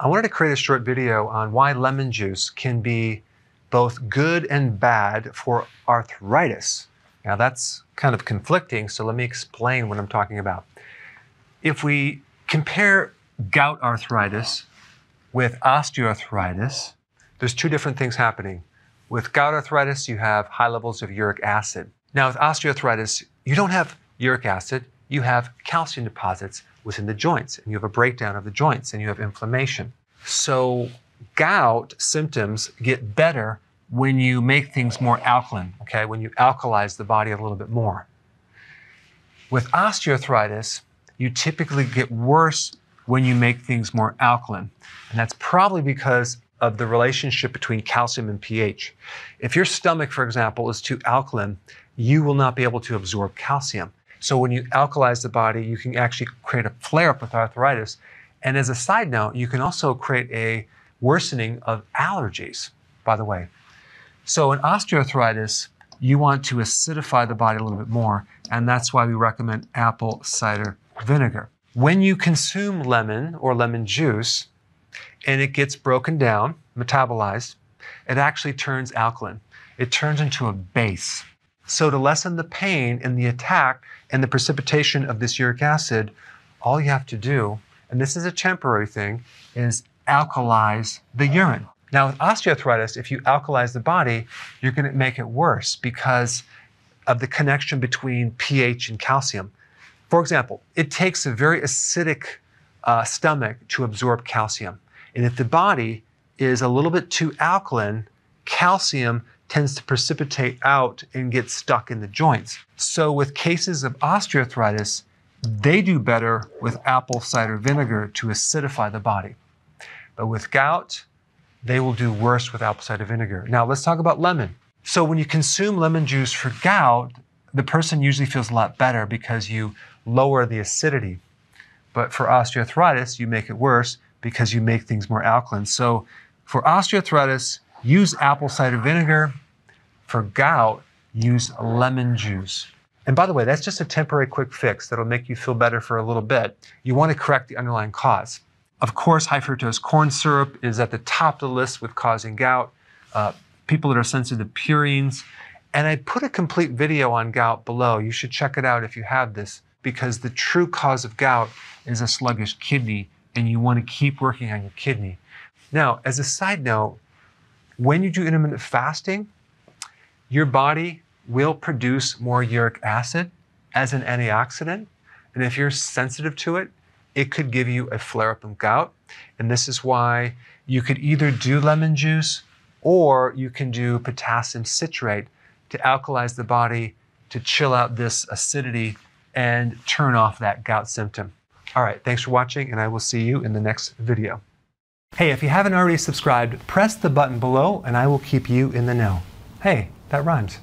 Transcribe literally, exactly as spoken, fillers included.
I wanted to create a short video on why lemon juice can be both good and bad for arthritis. Now that's kind of conflicting, so let me explain what I'm talking about. If we compare gout arthritis with osteoarthritis, there's two different things happening. With gout arthritis, you have high levels of uric acid. Now with osteoarthritis, you don't have uric acid, you have calcium deposits within the joints, and you have a breakdown of the joints, and you have inflammation. So gout symptoms get better when you make things more alkaline, okay? When you alkalize the body a little bit more. With osteoarthritis, you typically get worse when you make things more alkaline. And that's probably because of the relationship between calcium and pH. If your stomach, for example, is too alkaline, you will not be able to absorb calcium. So when you alkalize the body, you can actually create a flare-up with arthritis. And as a side note, you can also create a worsening of allergies, by the way. So in osteoarthritis, you want to acidify the body a little bit more, and that's why we recommend apple cider vinegar. When you consume lemon or lemon juice, and it gets broken down, metabolized, it actually turns alkaline. It turns into a base. So to lessen the pain and the attack and the precipitation of this uric acid, all you have to do, and this is a temporary thing, is alkalize the urine. Now with osteoarthritis, if you alkalize the body, you're going to make it worse because of the connection between pH and calcium. For example, it takes a very acidic uh, stomach to absorb calcium. And if the body is a little bit too alkaline, calcium tends to precipitate out and get stuck in the joints. So with cases of osteoarthritis, they do better with apple cider vinegar to acidify the body. But with gout, they will do worse with apple cider vinegar. Now let's talk about lemon. So when you consume lemon juice for gout, the person usually feels a lot better because you lower the acidity. But for osteoarthritis, you make it worse because you make things more alkaline. So for osteoarthritis, use apple cider vinegar. For gout, use lemon juice. And by the way, that's just a temporary quick fix that'll make you feel better for a little bit. You want to correct the underlying cause. Of course, high fructose corn syrup is at the top of the list with causing gout. Uh, people that are sensitive to purines. And I put a complete video on gout below. You should check it out if you have this, because the true cause of gout is a sluggish kidney, and you want to keep working on your kidney. Now, as a side note, when you do intermittent fasting, your body will produce more uric acid as an antioxidant. And if you're sensitive to it, it could give you a flare-up of gout. And this is why you could either do lemon juice or you can do potassium citrate to alkalize the body, to chill out this acidity and turn off that gout symptom. All right, thanks for watching, and I will see you in the next video. Hey, if you haven't already subscribed, press the button below and I will keep you in the know. Hey, that rhymes.